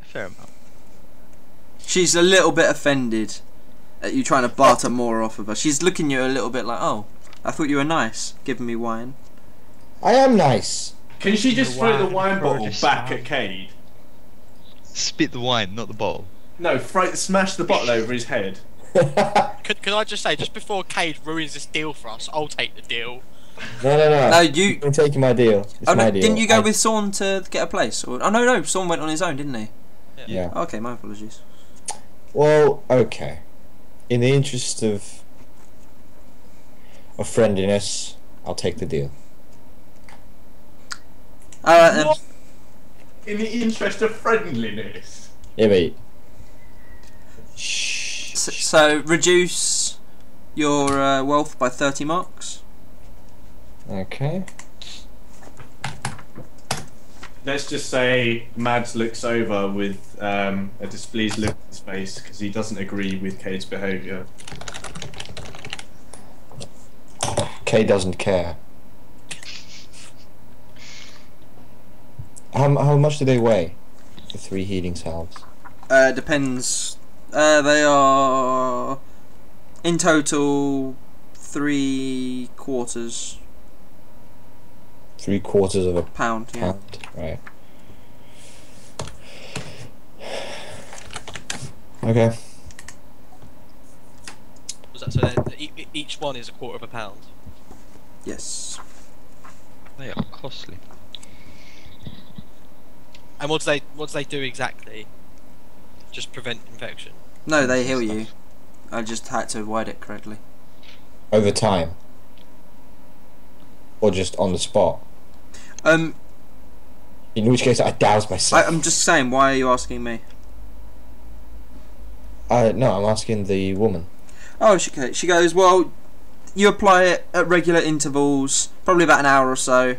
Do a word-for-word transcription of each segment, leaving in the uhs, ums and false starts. a fair amount. She's a little bit offended at you trying to barter more off of her. She's looking at you a little bit like, oh, I thought you were nice, giving me wine. I am nice. Can she just the throw the wine bottle back at Cade? Spit the wine, not the bottle. No, throw, smash the bottle over his head. could, could I just say, just before Cade ruins this deal for us, I'll take the deal. No, no, no. No, you. I'm taking my deal. It's oh, my no, deal. Didn't you go I... with Sean to get a place? Or, oh no, no. Sean went on his own, didn't he? Yeah. yeah. Oh, okay, my apologies. Well, okay. In the interest of of friendliness, I'll take the deal. Alright then. What? In the interest of friendliness. Yeah, but. Shh. So, so reduce your uh, wealth by thirty marks. Okay. Let's just say Mads looks over with um, a displeased look on his face because he doesn't agree with Kay's behaviour. Kay doesn't care. How, how much do they weigh? The three healing salves. Uh, depends. Uh, they are in total three quarters. Three quarters of a pound, yeah. Pound, right. Okay. Was that so? That each one is a quarter of a pound. Yes. They are costly. And what do they what do they do exactly? Just prevent infection. No, they heal you. I just had to word it correctly. Over time. Or just on the spot. Um. In which case, I douse myself. I, I'm just saying. Why are you asking me? Uh, no, I'm asking the woman. Oh, she okay. She goes. Well, you apply it at regular intervals, probably about an hour or so,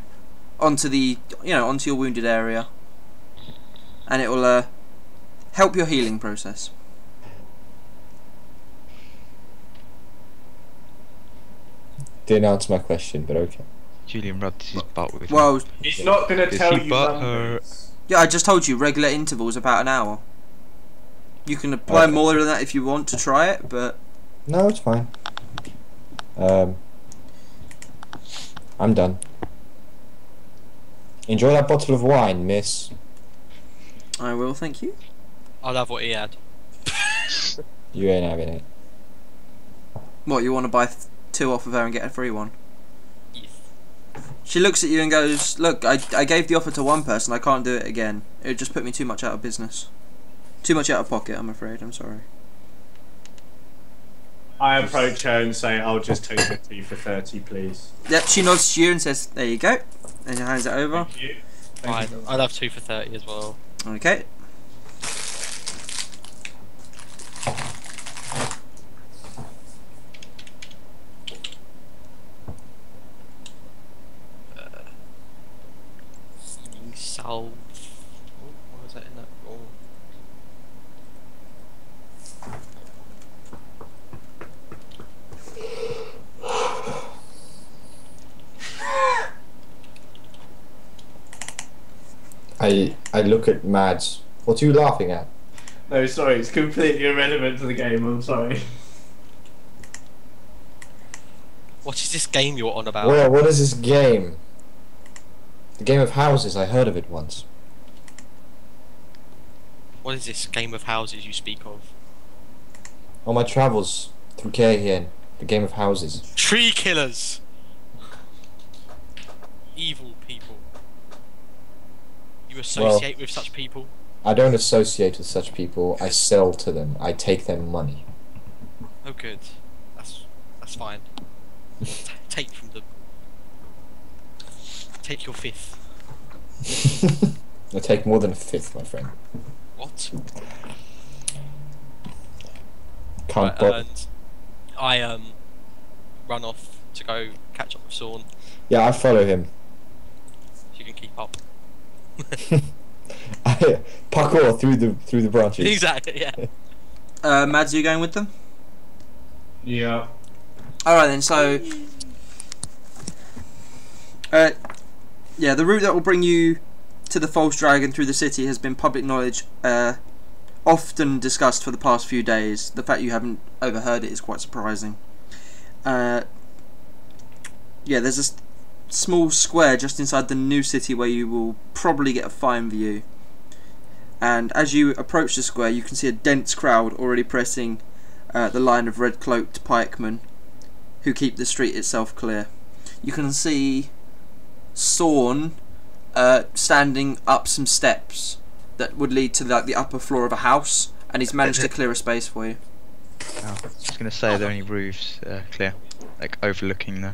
onto the you know onto your wounded area, and it will uh, help your healing process. Didn't answer my question, but okay. Julian rubbed his butt with well, him. Well, he's not going to tell you numbers. Yeah, I just told you, regular intervals, about an hour. You can apply okay. more than that if you want to try it, but... No, it's fine. Um, I'm done. Enjoy that bottle of wine, miss. I will, thank you. I'll have what he had. You ain't having it. What, you want to buy two off of her and get a free one? She looks at you and goes, look, I, I gave the offer to one person, I can't do it again. It would just put me too much out of business. Too much out of pocket, I'm afraid, I'm sorry. I approach her and say, I'll just take the tea for thirty, please. Yep, she nods to you and says, there you go. And she hands it over. Thank you. Thank you. I'd have two for thirty as well. Okay. Oh, what was that in that roll? I I look at Mads. What are you laughing at? No, sorry, it's completely irrelevant to the game. I'm sorry. What is this game you're on about? Well, what is this game? The Game of Houses, I heard of it once. What is this Game of Houses you speak of? On my travels through Kayhean, the Game of Houses. Tree Killers! Evil people. You associate well, with such people? I don't associate with such people, I sell to them, I take their money. Oh good, that's, that's fine. Take from them. Take your fifth. I take more than a fifth, my friend. What? Can't I, earned, I um run off to go catch up with Sean. Yeah, I follow him. So you can keep up. I parkour through the through the branches. Exactly. Yeah. uh, Mads, are you going with them? Yeah. All right then. So. Uh, Yeah, the route that will bring you to the false dragon through the city has been public knowledge, uh, often discussed for the past few days. The fact you haven't overheard it is quite surprising. Uh, yeah, there's a s small square just inside the new city where you will probably get a fine view. And as you approach the square, you can see a dense crowd already pressing uh, the line of red-cloaked pikemen who keep the street itself clear. You can see Sorn uh, standing up some steps that would lead to like the upper floor of a house, and he's managed to clear a space for you. Oh, I was just going to say, are there any roofs uh, clear, like overlooking the...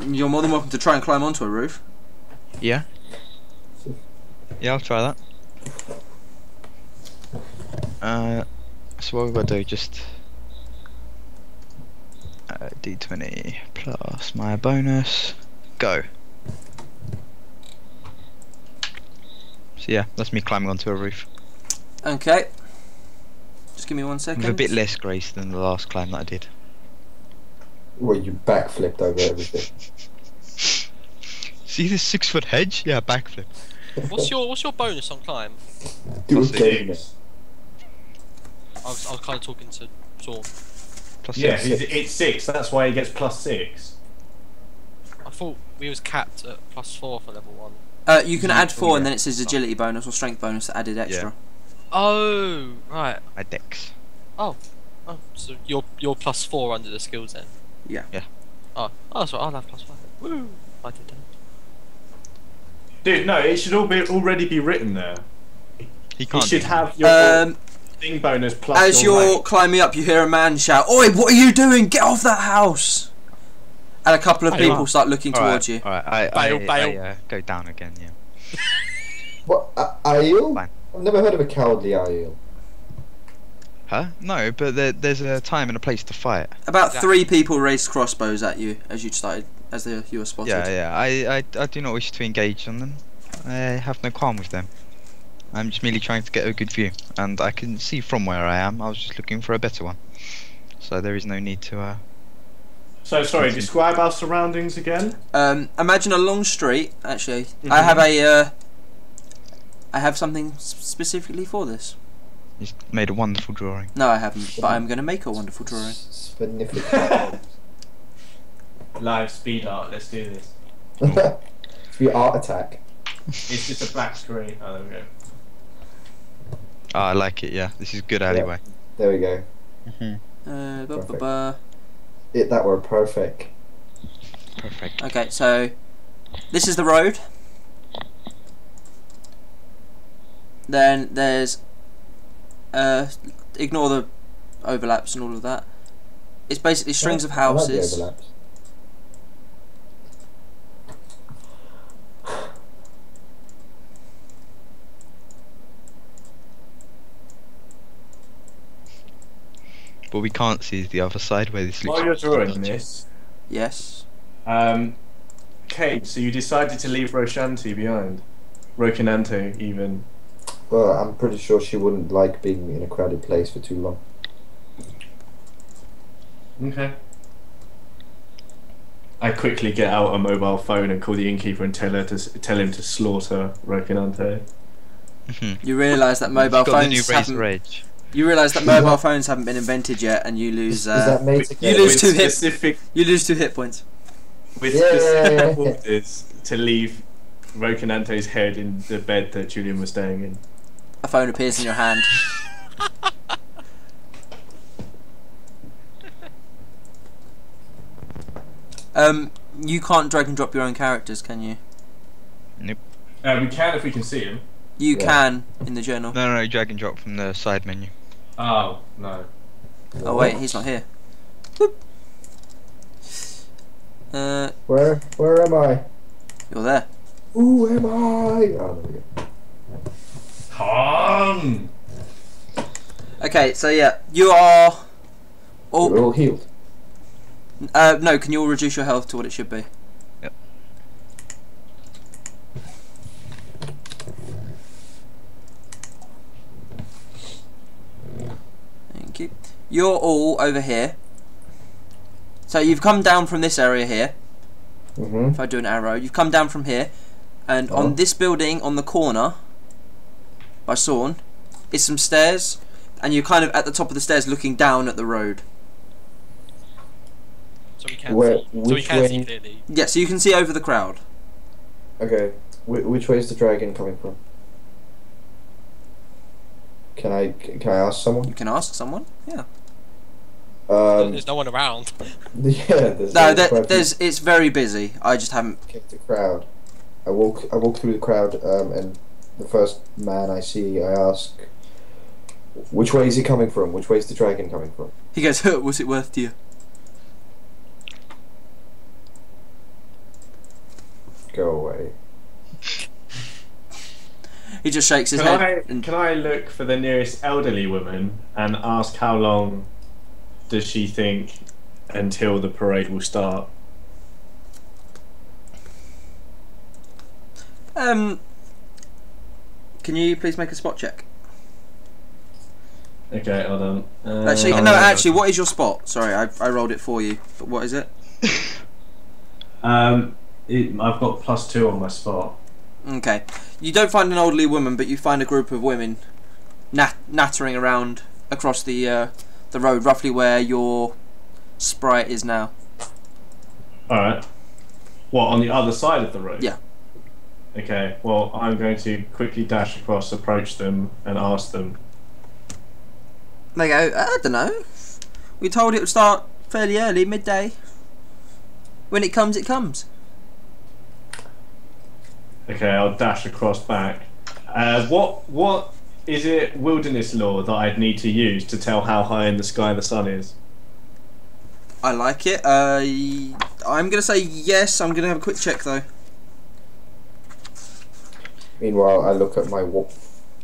You're more than welcome to try and climb onto a roof. Yeah. Yeah, I'll try that. Uh, so what would I do? Just uh, D twenty plus my bonus. Go. So yeah, that's me climbing onto a roof. Okay. Just give me one second. With a bit less grace than the last climb that I did. Well, you backflipped over everything. See this six-foot hedge? Yeah, backflip. What's your What's your bonus on climb? Plus bonus. I was, I was kind of talking to Thor. Plus yeah, six. It's six. That's why he gets plus six. I thought we was capped at plus four for level one. Uh, you can add four, yeah. And then it says agility bonus or strength bonus added extra. Yeah. Oh, right. My dex. Oh, oh, so you're you're plus four under the skills then. Yeah. Yeah. Oh, oh that's right. I'll have plus five. Woo! I did that. Dude, no, it should all be already be written there. He can't. You should have your um, thing bonus plus. As your you're rank. Climbing up, you hear a man shout, "Oi, what are you doing? Get off that house!" And a couple of people start looking all towards right, you. All right, I, bail, I, bail. I, uh, go down again. Yeah. What? Uh, Aiel? I've never heard of a cowardly Aiel. Huh? No, but there, there's a time and a place to fight. About exactly. three people raised crossbows at you as you started, as they, you were spotted. Yeah, yeah. I, I, I do not wish to engage on them. I have no qualm with them. I'm just merely trying to get a good view, and I can see from where I am. I was just looking for a better one, so there is no need to. Uh, so sorry. Describe our surroundings again. Um, imagine a long street. Actually, mm-hmm. I have a. Uh, I have something specifically for this. He's made a wonderful drawing. No, I haven't, but I'm going to make a wonderful drawing. Live speed art, let's do this. It's the art attack. It's just a black screen. Oh, there we go. Oh, I like it, yeah. This is good alleyway. Yeah. There we go. Mm-hmm. uh, ba -ba -ba. It that were perfect. Perfect. Okay, so this is the road. Then there's... Uh, ignore the overlaps and all of that. It's basically strings yeah, of houses. I like the overlaps. But we can't see the other side where this looks. While you're drawing this, yes. Um, Kate, so you decided to leave Rocinante behind. Rocinante, even. Well, I'm pretty sure she wouldn't like being in a crowded place for too long. Okay. I quickly get out a mobile phone and call the innkeeper and tell her to tell him to slaughter Rocinante. You realise that mobile phones haven't. Rage. You realise that mobile phones haven't been invented yet, and you lose. Uh, Is that made you lose two hit. You lose two hit points. With yeah, specific orders yeah, yeah, yeah. to leave Rocinante's head in the bed that Julian was staying in. A phone appears in your hand. um, you can't drag and drop your own characters, can you? Nope. Uh, we can if we can see them. You yeah. can in the journal. No, no, no, drag and drop from the side menu. Oh no. Oh wait, he's not here. Whoop. Uh. Where? Where am I? You're there. Who am I? Oh, there we go. Tom. Okay, so yeah, you are all, We're all healed. Uh, no, can you all reduce your health to what it should be? Yep. Thank you. You're all over here. So you've come down from this area here. Mm-hmm. If I do an arrow, you've come down from here, And oh. on this building, on the corner, by Sorn, is some stairs, and you're kind of at the top of the stairs looking down at the road. So we can Where, see, so we can way? see clearly. Yeah, so you can see over the crowd. Okay, Wh which way is the dragon coming from? Can I, can I ask someone? You can ask someone, yeah. Um, there's no one around. Yeah, there's no, there, there's, it's very busy. I just haven't... Kicked the crowd. I walk, I walk through the crowd, um, and the first man I see, I ask, which way is he coming from? Which way is the dragon coming from? He goes, what's it worth to you? Go away. He just shakes his can head. I, and can I look for the nearest elderly woman and ask how long does she think until the parade will start? Um, can you please make a spot check? Okay, hold on. Uh, actually, no, actually, what is your spot? Sorry, I, I rolled it for you, but what is it? um, it, I've got plus two on my spot. Okay. You don't find an elderly woman, but you find a group of women nat nattering around across the uh, the road, roughly where your sprite is now. Alright. What, on the other side of the road? Yeah. Okay, well, I'm going to quickly dash across, approach them, and ask them. They go, I don't know. We told it would start fairly early, midday. When it comes, it comes. Okay, I'll dash across back. Uh, what what is it? Wilderness lore that I'd need to use to tell how high in the sky the sun is. I like it. Uh, I'm gonna say yes. I'm gonna have a quick check though. Meanwhile, I look at my wa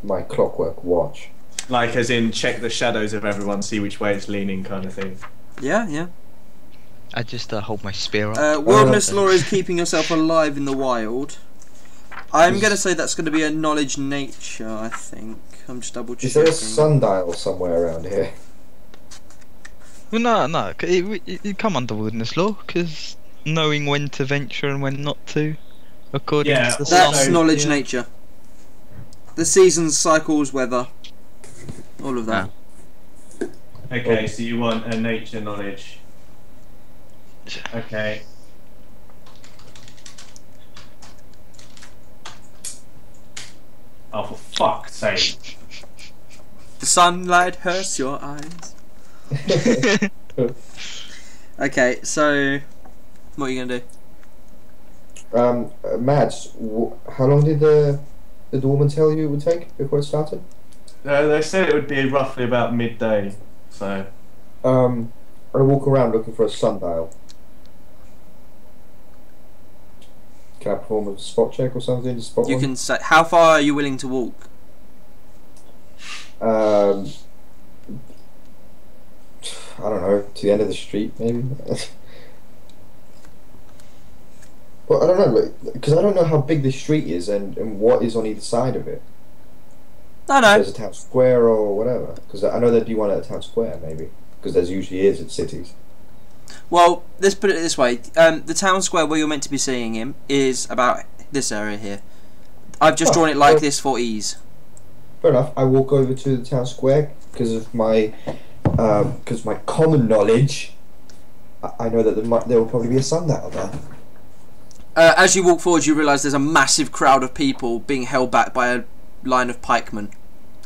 my clockwork watch. Like, as in, check the shadows of everyone, see which way it's leaning, kind of thing. Yeah, yeah. I just uh, hold my spear up. Uh, wilderness oh, lore is keeping yourself alive in the wild. I'm gonna say that's gonna be a knowledge nature, I think. I'm just double checking. Is there a sundial somewhere around here? Well, no, no. It, it, it come under wilderness law, because knowing when to venture and when not to, according yeah, to the sun. That's knowledge yeah. nature. The seasons, cycles, weather, all of that. Okay, so you want a nature knowledge. Okay. Oh, for fuck's sake. The sunlight hurts your eyes. Okay, so what are you gonna do? Um, uh, Mads, w how long did the did the woman tell you it would take before it started? Uh, they said it would be roughly about midday. So, um, I walk around looking for a sundial. Can I perform a spot check or something? To spot you one? can say, how far are you willing to walk? Um, I don't know, to the end of the street, maybe. Well, I don't know, because I don't know how big this street is and, and what is on either side of it. No, no. If there's a town square or whatever, because I know there'd be one at a town square, maybe, because there's usually is in cities. Well, let's put it this way. Um, the town square where you're meant to be seeing him is about this area here. I've just oh, drawn it like well, this for ease. Fair enough. I walk over to the town square because of my, because um, my common knowledge. I, I know that there, might, there will probably be a sundial there. Uh, as you walk forward, you realise there's a massive crowd of people being held back by a line of pikemen,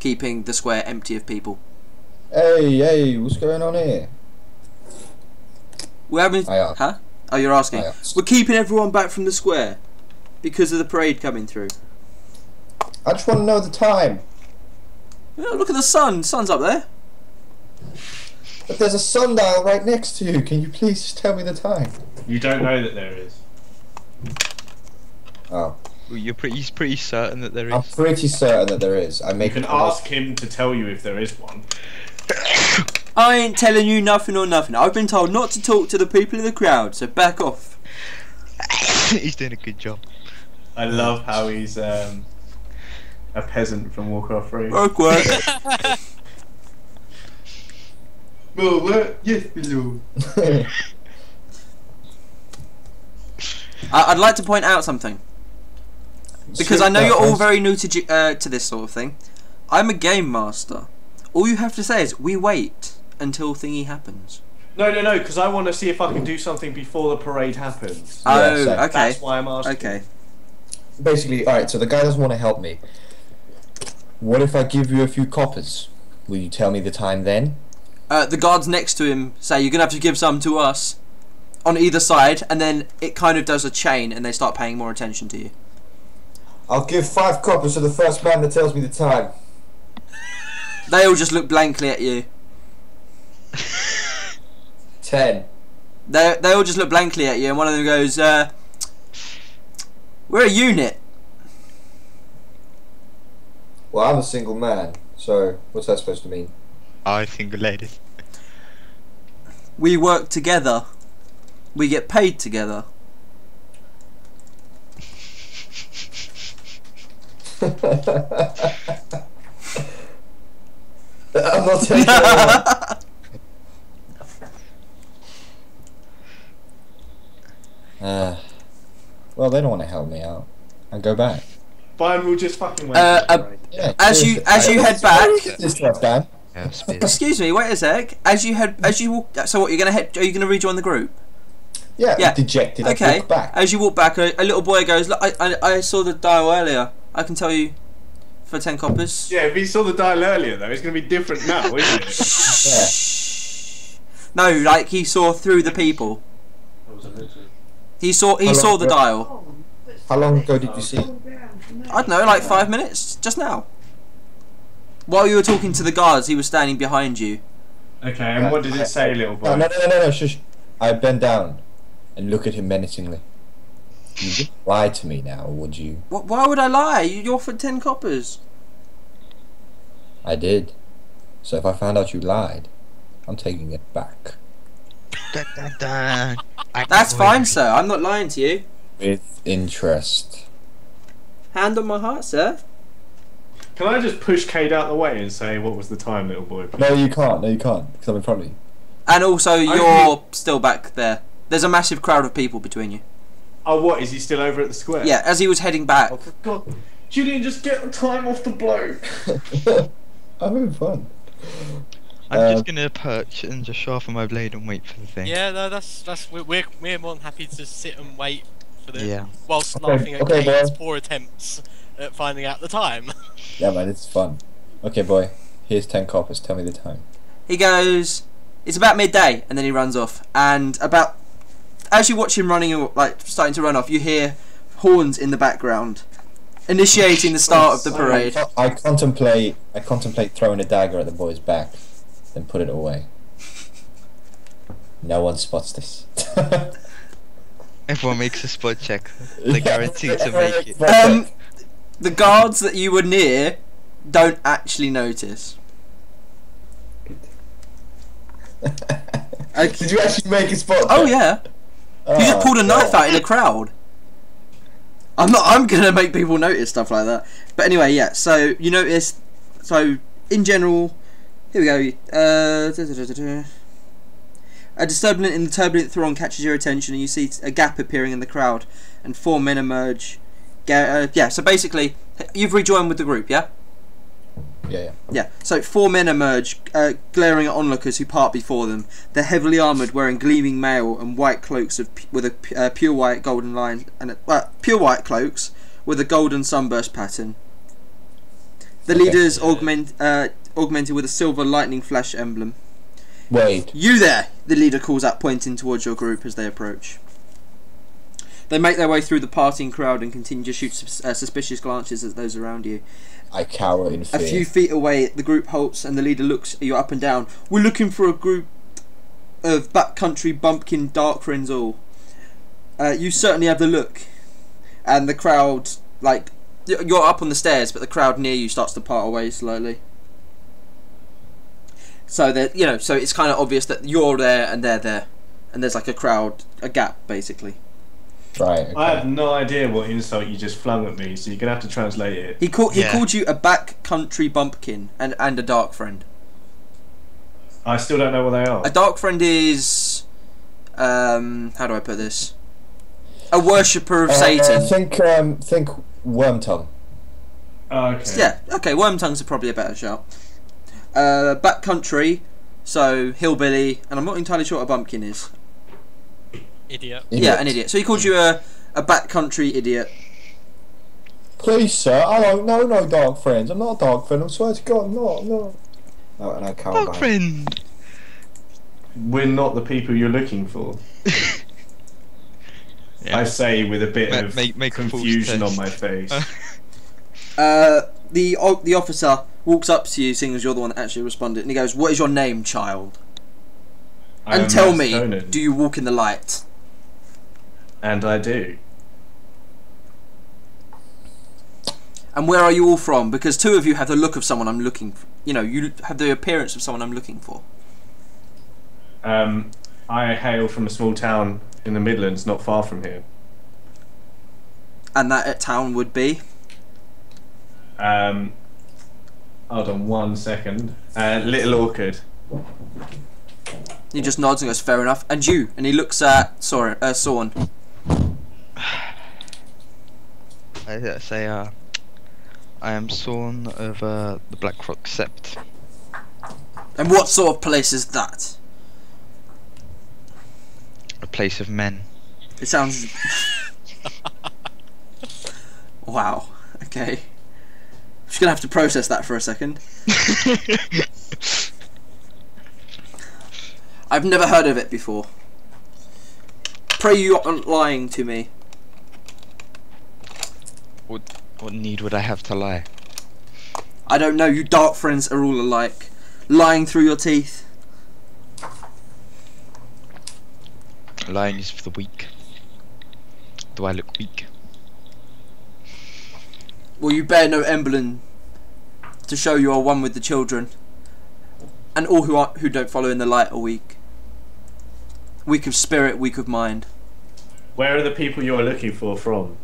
keeping the square empty of people. Hey, hey, what's going on here? We're having, huh? Oh, you're asking. We're keeping everyone back from the square because of the parade coming through. I just want to know the time. Yeah, look at the sun. The sun's up there. But there's a sundial right next to you. Can you please just tell me the time? You don't know that there is. Oh. Well, you're pretty. He's pretty certain that there is. I'm pretty certain that there is. I make. You can ask him to tell you if there is one. I ain't telling you nothing or nothing. I've been told not to talk to the people in the crowd, so back off. He's doing a good job. I love how he's um, a peasant from Warcraft three. Work, work. More work, yes, below. I'd like to point out something. because I know you're all very new to uh, to this sort of thing. I'm a game master. All you have to say is we wait until thingy happens. No, no, no, because I want to see if I can do something before the parade happens. Oh, yeah, so okay. That's why I'm asking. Okay. Basically, all right. So the guy doesn't want to help me. What if I give you a few coppers? Will you tell me the time then? Uh, the guards next to him say you're gonna have to give some to us, on either side, and then it kind of does a chain, and they start paying more attention to you. I'll give five coppers to the first man that tells me the time. They all just look blankly at you. Ten. They they all just look blankly at you, and one of them goes, uh, "We're a unit." Well, I'm a single man, so what's that supposed to mean? I single lady. We work together. We get paid together. I'm not taking that one. Uh, well, they don't want to help me out. I'll go back. Fine, we'll just fucking wait. Uh, uh, yeah, as you as you head back. This Excuse me, wait a sec. As you head, as you walk, so what? You're gonna head? Are you gonna rejoin the group? Yeah, yeah. Dejected. Okay. Walk back. As you walk back, a, a little boy goes, "Look, I, I, I saw the dial earlier. I can tell you for ten coppers." Yeah, if he saw the dial earlier, though, it's going to be different now, isn't it? Yeah. No, like he saw through the people. He saw, he saw the dial. How long ago did you see? I don't know, like five minutes, just now. While you were talking to the guards, he was standing behind you. Okay, and what did it say, little boy? No, no, no, no, no, shush. I bend down and look at him menacingly. You would lie to me now, would you? What, why would I lie? You offered ten coppers. I did. So if I found out you lied, I'm taking it back. That's fine, sir. I'm not lying to you. With interest. Hand on my heart, sir. Can I just push Cade out the way and say what was the time, little boy? Please? No, you can't. No, you can't. Because I'm in front of you. And also, you're I mean, still back there. There's a massive crowd of people between you. Oh, what? Is he still over at the square? Yeah, as he was heading back. Oh, for God. Julian, just get the time off the bloke. I'm having fun. I'm um, just going to perch and just sharpen my blade and wait for the thing. Yeah, no, that's... that's we're, we're more than happy to sit and wait for the... Yeah. Whilst okay, laughing at okay, Cade's poor attempts at finding out the time. Yeah, man, it's fun. Okay, boy. Here's ten coppers. Tell me the time. He goes... It's about midday, and then he runs off. And about, as you watch him running, like starting to run off, you hear horns in the background, initiating the start of the parade. I contemplate, I contemplate throwing a dagger at the boy's back, then put it away. No one spots this. Everyone makes a spot check. They're guaranteed to make it. Um, the guards that you were near don't actually notice. Okay. Did you actually make a spot? Oh yeah. Oh, you just pulled a knife God. out in a crowd. I'm not. I'm gonna make people notice stuff like that. But anyway, yeah. So you notice. So in general, here we go. Uh, da, da, da, da, da. A disturbance in the turbulent throng catches your attention, and you see a gap appearing in the crowd, and four men emerge. Uh, yeah. So basically, you've rejoined with the group. Yeah. Yeah, yeah. Yeah. So four men emerge, uh, glaring at onlookers who part before them. They're heavily armoured, wearing gleaming mail and white cloaks of p with a p uh, pure white golden line and a, uh, pure white cloaks with a golden sunburst pattern. The okay. leaders augment uh, augmented with a silver lightning flash emblem. Wait. You there? The leader calls out, pointing towards your group as they approach. They make their way through the parting crowd and continue to shoot sus uh, suspicious glances at those around you. I cower in fear. A few feet away, the group halts and the leader looks at you up and down. We're looking for a group of backcountry bumpkin darkrins all. Uh, you certainly have the look. And the crowd, like, you're up on the stairs, but the crowd near you starts to part away slowly. So that you know, so it's kind of obvious that you're there and they're there, and there's like a crowd, a gap basically. Right, okay. I have no idea what insult you just flung at me, so you're gonna have to translate it. He called yeah. he called you a backcountry bumpkin and and a dark friend. I still don't know what they are. A dark friend is, um, how do I put this? A worshipper of uh, Satan. I think um, think Wormtongue. Oh, okay. Yeah, okay, Wormtongue's are probably a better shout. Uh, backcountry, so hillbilly, and I'm not entirely sure what a bumpkin is. Idiot. idiot. Yeah, an idiot. So he called you a, a backcountry idiot. Please, sir, I don't know no dark friends. I'm not a dark friend, I swear to God, I'm not. No. Oh, and I can't. Dark friend! We're not the people you're looking for. Yeah. I say with a bit make, of make, make confusion on my face. uh, the the officer walks up to you, seeing as you're the one that actually responded, and he goes, "What is your name, child? I and tell me, Conan. Do you walk in the light?" And I do. And where are you all from? Because two of you have the look of someone I'm looking for. You know, you have the appearance of someone I'm looking for. Um, I hail from a small town in the Midlands, not far from here. And that town would be? Um, hold on one second. Uh, Little Orchard. He just nods and goes, fair enough. And you? And he looks at Soren, uh, Sorn. I say, uh, I am Sorn of uh, the Blackrock Sept. And what sort of place is that? A place of men. It sounds... Wow, okay. I'm just going to have to process that for a second. I've never heard of it before. Pray you aren't lying to me. What, what need would I have to lie? I don't know, you dark friends are all alike. Lying through your teeth. Lying is for the weak. Do I look weak? Well, you bear no emblem to show you are one with the children, and all who aren't, who don't follow in the light are weak. Weak of spirit, weak of mind. Where are the people you are looking for from?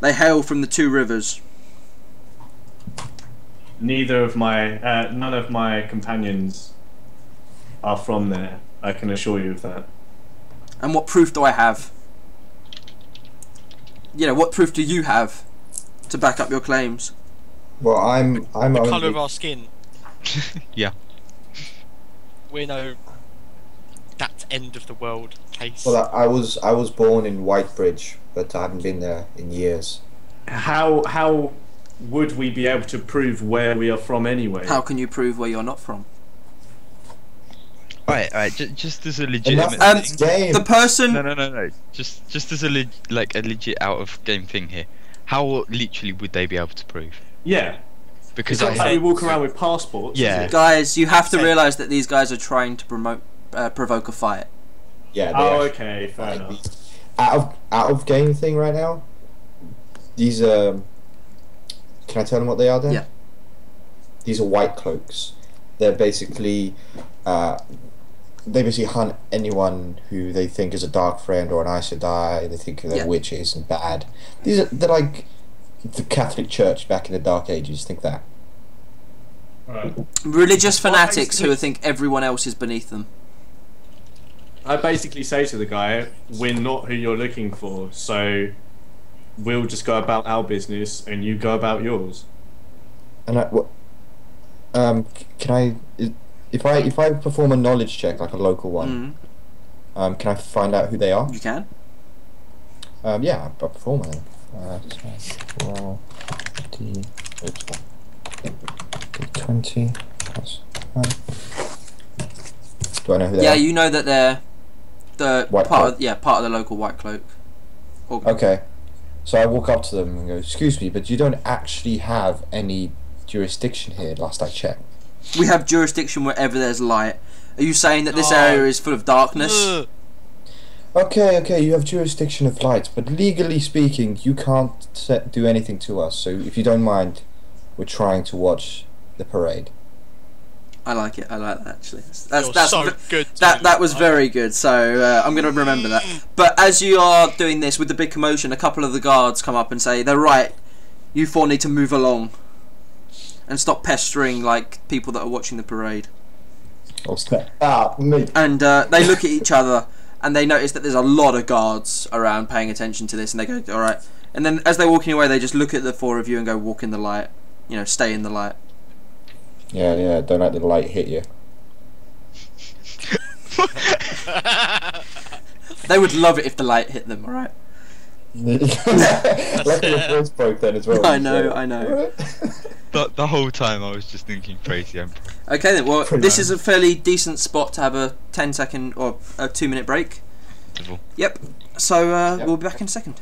They hail from the Two Rivers. Neither of my, uh, none of my companions are from there, I can assure you of that. And what proof do I have? You know, what proof do you have to back up your claims? Well, I'm... I'm the only... colour of our skin. Yeah. We're no... that end of the world case. Well, I, I was I was born in Whitebridge, but I haven't been there in years. How, how would we be able to prove where we are from anyway? How can you prove where you're not from? Alright, alright. Just, just as a legitimate um, thing. The person. No, no, no, no. Just, just as a leg, like a legit out of game thing here. How literally would they be able to prove? Yeah. Because I hate... we walk around with passports. Yeah. Guys, you have to realise that these guys are trying to promote, uh, provoke a fight. Yeah. Oh, okay. Fair enough. Out of out of game thing right now. These um. Can I tell them what they are then? Yeah. These are white cloaks. They're basically. Uh, They basically hunt anyone who they think is a dark friend or an Aes Sedai. They think they're yeah. witches and bad. These are they're like the Catholic Church back in the Dark Ages. Think that. Right. Religious fanatics who think everyone else is beneath them. I basically say to the guy, "We're not who you're looking for, so we'll just go about our business and you go about yours." And I, what, um, can I? Is, If I if I perform a knowledge check, like a local one, mm. um, can I find out who they are? You can. Um, yeah, I perform one. Uh, twenty. Do I know who they yeah, are? Yeah, you know that they're the white part. Cloak. Of, yeah, part of the local white cloak. Or okay, so I walk up to them and go, "Excuse me, but you don't actually have any jurisdiction here. Last I checked." We have jurisdiction wherever there's light. Are you saying that this oh. area is full of darkness? Ugh. Okay, okay, you have jurisdiction of light, but legally speaking, you can't set, do anything to us, so if you don't mind, we're trying to watch the parade. I like it, I like that, actually. That's, that's, that's so good. That, that was very good, so uh, I'm going to remember that. But as you are doing this, with the big commotion, a couple of the guards come up and say, "They're right, you four need to move along. And stop pestering like people that are watching the parade." Oh, stop. Ah, me. And uh, they look at each other, and they notice that there's a lot of guards around paying attention to this, and they go, all right. And then as they're walking away, they just look at the four of you and go, walk in the light. You know, stay in the light. Yeah, yeah, don't let the light hit you. They would love it if the light hit them, all right? Like your voice broke then as well. I know, I know. the, the whole time I was just thinking, praise the Emperor. Okay then, well, this is a fairly decent spot to have a ten second or a two minute break. Yep, so uh, yep. We'll be back in a second.